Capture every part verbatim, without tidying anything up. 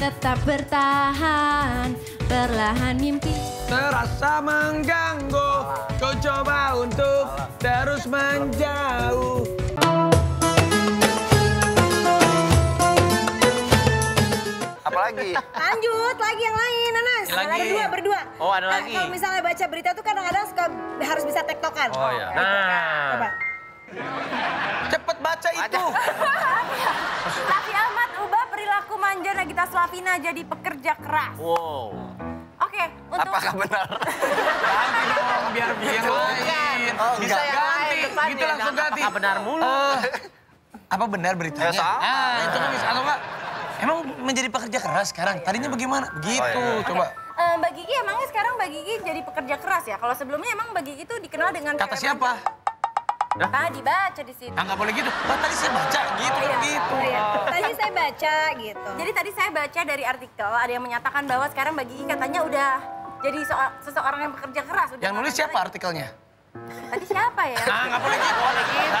tetap bertahan, perlahan mimpi terasa mengganggu, kau coba untuk terus menjauh. Apalagi? Lanjut lagi yang lain, Nanas. Ada dua, berdua. Oh, ada lagi. Kalau misalnya baca berita tuh kadang-kadang suka harus bisa tektokan. Oh iya. Coba. Cepet baca itu. Tapi amat ubah perilaku manja Nagita Slavina jadi pekerja keras. Wow. Oke, untuk... Apakah benar? Ganti dong, biar biar lain. Bisa ganti, gitu langsung ganti. Apakah benar mulu? Apa benar beritanya? Ya sama. Itu kan bisa, atau enggak? Emang menjadi pekerja keras sekarang? Tadinya bagaimana? Begitu, coba. Mbak Gigi emangnya sekarang Mbak Gigi jadi pekerja keras ya? Kalau sebelumnya emang Mbak Gigi itu dikenal dengan... Kata siapa? Tadi baca di situ. Ah, nggak boleh gitu. Bah, tadi saya baca gitu, oh, iya, gitu. Iya. Tadi saya baca gitu. Jadi tadi saya baca dari artikel ada yang menyatakan bahwa sekarang Mbak Gigi katanya udah jadi seseorang yang bekerja keras. Udah yang nulis siapa artikelnya? Tadi siapa ya? Ah, nggak boleh gitu. Boleh gitu.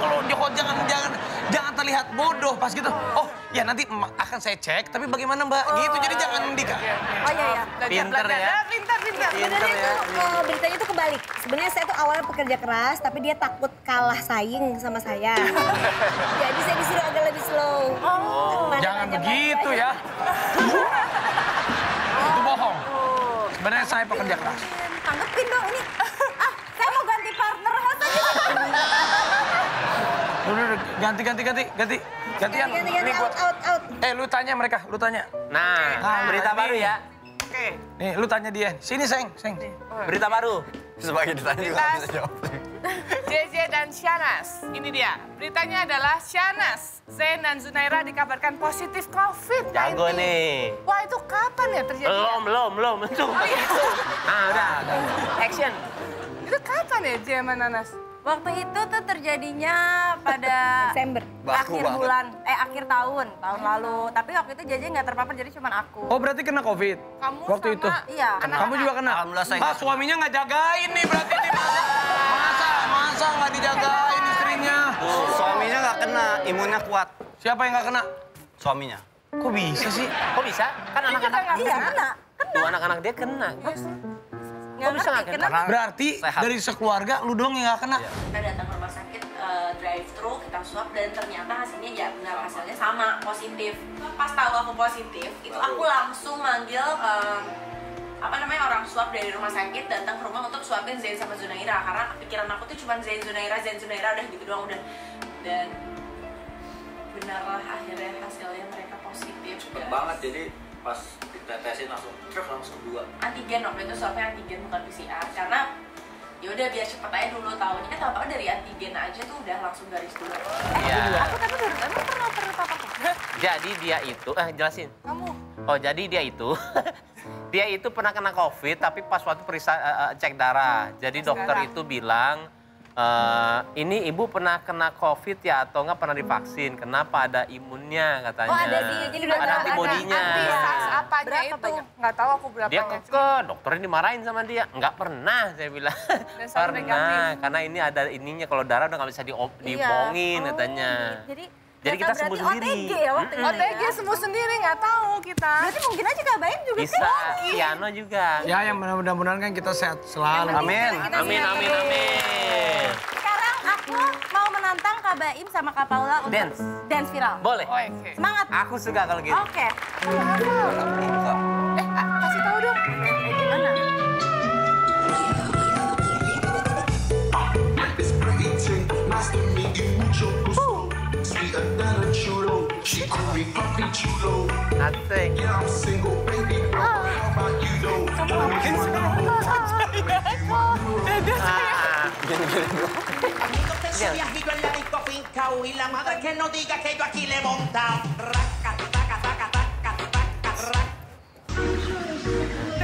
Kalau Joko jangan jangan jangan terlihat bodoh pas gitu. Oh, ya nanti akan saya cek. Tapi bagaimana Mbak? Oh, gitu. Jadi jangan Dika. Oh iya ya. Pinter ya. Sebenarnya itu ya. Beritanya itu kebalik. Sebenarnya saya tuh awalnya pekerja keras, tapi dia takut kalah saing sama saya. Jadi saya disuruh agak lebih slow. Oh, Masa jangan begitu ya. Oh. Itu bohong. Oh. Sebenarnya saya pekerja keras. Tanggepin dong ini. Ah, saya mau ganti partner host aja. Ganti, ganti, ganti, ganti. Gantian. Ganti, ganti, out, out, out. Eh, lu tanya mereka, lu tanya. Nah, nah berita ini. Baru ya. Oke. Nih, lu tanya dia. Sini, Seng. Seng. Berita baru. Sebagai ditanya juga nggak bisa jawab. J J dan Shanaz. Ini dia. Beritanya adalah Shanaz, Zain dan Zunaira dikabarkan positif covid sembilan belas. Jago nih. Wah, itu kapan ya terjadi? Belum, belum, belum. Itu. Oh, iya. Nah, udah. Action. Itu kapan ya, J sama Nanas? Waktu itu tuh terjadinya pada Desember. Akhir bulan, eh akhir tahun, tahun lalu. Tapi waktu itu J J nggak terpapar, jadi cuma aku. Oh, berarti kena covid? Kamu waktu sama, itu? Iya. Kena. Kamu juga kena? Mas, suaminya nggak jagain nih berarti nih. Masa, masa nggak dijagain istrinya? Oh, suaminya nggak kena, imunnya kuat. Siapa yang nggak kena? Suaminya. Kok bisa sih? Kok bisa? Kan anak-anak dia kena. Tuh anak-anak dia kena. Nggak bisa nggak kena. Berarti sehat. Dari sekeluarga lu doang yang nggak kena. Kita datang ke rumah sakit uh, drive-thru, kita swab dan ternyata hasilnya ya benar hasilnya sama, positif. Pas tahu aku positif, itu aku langsung manggil um, apa namanya orang swab dari rumah sakit datang ke rumah untuk swabin Zain sama Zunaira karena pikiran aku tuh cuma Zain Zunaira, Zain Zunaira udah gitu doang udah dan benarlah akhirnya hasilnya mereka positif. Cepet guys. Banget jadi. Pas ditetesin langsung truk langsung kedua antigen waktu itu swabnya antigen bukan P C R karena ya udah biar cepet aja dulu tahunya kan tahu-tahu dari antigen aja tuh udah langsung garis dua. Eh ya. Aku tapi baru emang pernah pernah apa apa. Jadi dia itu eh jelasin. Kamu. Oh jadi dia itu dia itu pernah kena covid tapi pas waktu periksa uh, cek darah hmm, jadi dokter darah. Itu bilang uh, ini ibu pernah kena covid ya atau nggak pernah divaksin kenapa ada imunnya katanya. Oh ada sih jadi udah ada antibodinya. Apanya berapa itu? Nggak tahu aku berapa. Dia keke, dokternya dimarahin sama dia. Nggak pernah, saya bilang. Pernah, karena ini ada ininya. Kalau darah udah nggak bisa dibohongin, iya. Katanya. Oh, jadi, jadi kita sembuh sendiri. O T G ya waktu mm -mm. O T G sembuh sendiri, nggak tahu kita. Berarti mungkin aja Ka Baim juga bisa, kan? Bisa, Piano juga. Ya, yang mudah-mudahan kan kita sehat selalu. Ya, amin. Amin, amin, amin. Sekarang aku mau menantang Ka Baim sama Ka Paula untuk dance, dance viral. Boleh. Oh, okay. Semangat. Aku suka kalau gitu. Oke. Okay. Eh, kasih tahu dong. Eh, gimana?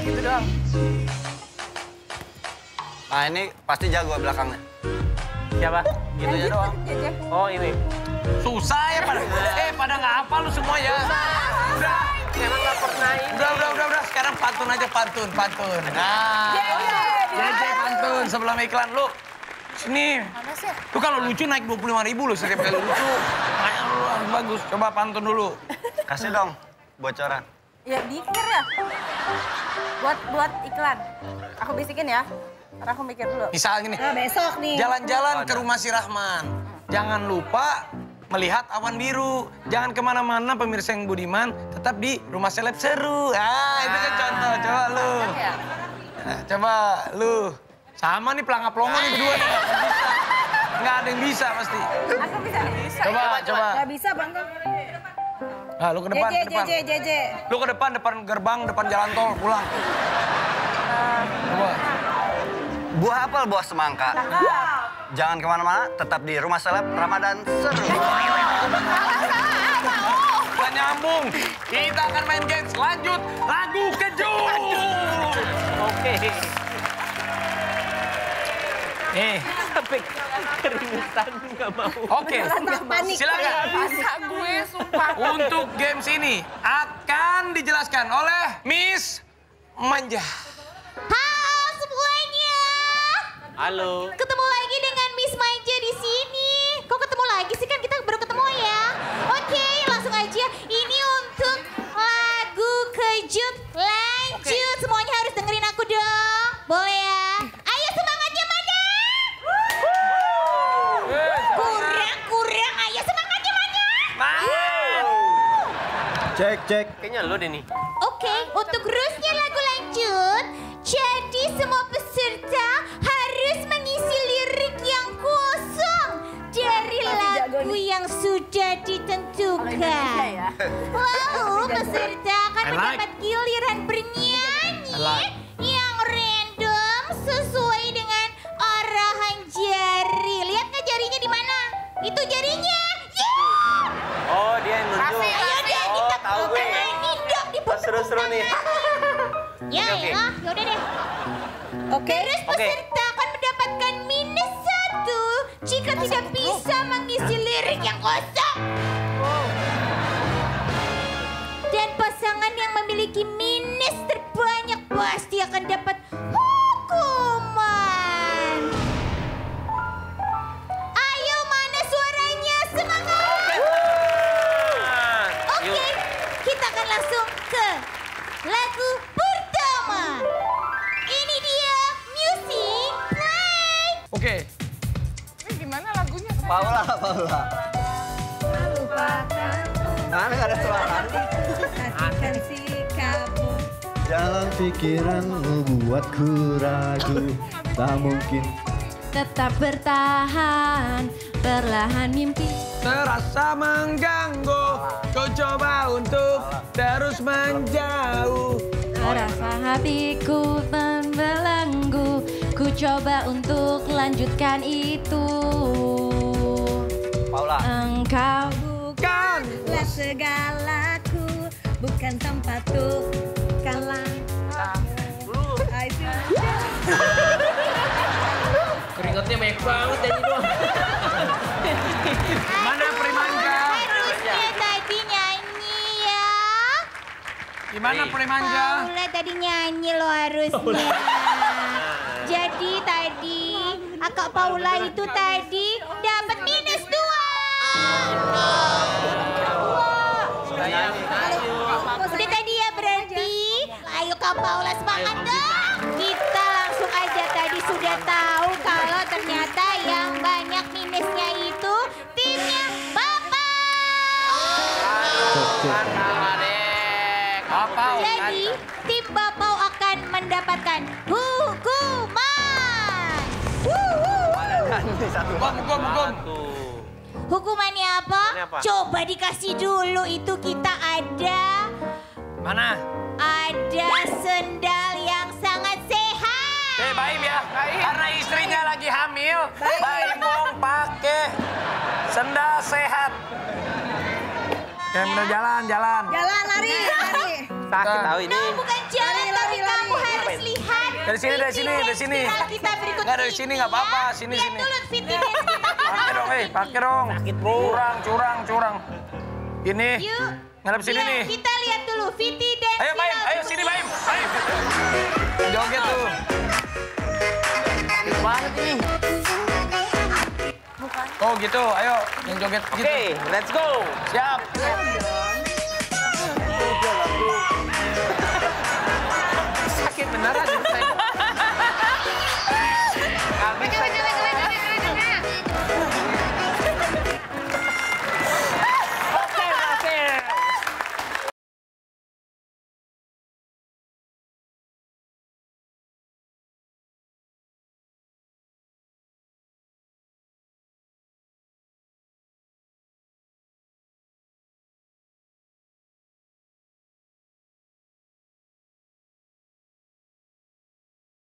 Gitu doang. Nah ini pasti jago belakangnya. Siapa? Gitu ya doang. Oh ini. Susah ya pada. Eh pada nggak apa lu semua ya. Udah. Emang nggak pernah ini. Udah udah udah udah. Sekarang pantun aja pantun pantun. Nah. J J pantun sebelum iklan lu. Sini. Tuh kalau lucu naik dua puluh lima ribu lu setiap kali lucu. Banyak lu bagus. Coba pantun dulu. Kasih dong. bocoran? Ya mikir ya. Buat buat iklan. Aku bisikin ya. Karena aku mikir dulu. Misalnya nih. Nah, besok nih. Jalan-jalan ke rumah si Rahman. Jangan lupa melihat awan biru. Jangan kemana-mana pemirsa yang budiman. Tetap di rumah seleb seru. Ah, itu kan contoh. Coba lu. Nah, coba lu. Sama nih pelangga-pelongo nih berdua. Nggak ada yang bisa pasti. Aku bisa nih. Coba, coba. coba. Nggak bisa bang. Nah, lu ke depan, J J, ke depan. J J, J J. Lu ke depan, depan gerbang, depan jalan tol, pulang. Uh, Buah. Buah apel, buah semangka. Buah. Jangan kemana-mana, tetap di rumah seleb, Ramadan seru. Salah, nyambung. Kita akan main games, lanjut lagu kejut. Oke. Nih. Sampai keringetan nggak mau. Oke, silakan. Bisa gue sumpah. Untuk games ini akan dijelaskan oleh Miss Manja. Halo semuanya. Halo. Ketemu lagi dengan Miss Manja di sini. Kok ketemu lagi sih, kan kita baru ketemu ya. Oke, langsung aja. Ini untuk lagu kejut. Lanjut, semuanya harus dengerin aku dong. Boleh ya? Cek, cek. Kayaknya lo deh nih. Oke, okay, untuk rusnya lagu lanjut. Jadi semua peserta harus mengisi lirik yang kosong dari lagu yang sudah ditentukan. Lalu peserta akan mendapat giliran bernyanyi yang random sesuai dengan arahan jari. Lihat ke jarinya di mana? Itu jarinya. Yeah! Oh, dia yang nunjuk. Tahu gue. Seru-seru nih. Ya, okay, okay. Ya, yaudah deh. Oke. Okay. Terus peserta okay. akan mendapatkan minus satu jika Masa tidak bisa oh. mengisi lirik yang kosong. Oh. Dan pasangan yang memiliki minus terbanyak pasti akan dapat hukuman. Ayo, mana suaranya? Semangat! Langsung ke lagu pertama. Ini dia music play. Oke. Okay. Ini gimana lagunya? Paola, Paola. Lupakan. Mana ada suara? Hatikan sikapmu. Dalam pikiranmu buatku ragu. Tak mungkin. Tetap bertahan. Perlahan mimpi terasa mengganggu. Kau coba untuk terus menjauh. Terasa hatiku terbelenggu. Ku coba untuk lanjutkan itu. Paula. Engkau bukanlah segalaku. Bukan tempatku kalah. Keringatnya banyak banget tadi doang. Mana Primanja? Harusnya tadi nyanyi ya. Gimana Primanja? Paula tadi nyanyi lo harusnya. Jadi tadi, Kak Paula itu tadi dapat minus dua. Udah tadi ya berarti. Ayo Kak Paula semangat dong. Kita langsung aja tadi sudah tahu kalau ternyata yang banyak minusnya itu timnya Ba Pau. Jadi tim Ba Pau akan mendapatkan hukuman. Hukumannya apa? Coba dikasih dulu, itu kita ada. Mana? Ada sendal yang sangat sehat. Eh, Baim ya. Baim. Karena istrinya lagi hamil, Baim, Baim mau pakai sendal sehat. Ya, bener jalan, jalan. Jalan, lari, lari. Sakit tahu ini. No, bukan jalan, lari, tapi lari. Kamu harus lihat. Dari sini, dari sini, dari sini. Kita berikut nggak, dari sini nggak apa-apa, sini, lihat sini. Lihat dulu fitness kita. Pakai dong, eh, pakai dong. Curang, curang, curang. Ini. Yuk. Ngarep sini nih. Kita lihat dulu, Viti dan ayo Baim, ayo sini Baim, Baim. Joget tuh. Banget ini. Oh gitu, ayo yang joget gitu. Oke, let's go. Siap.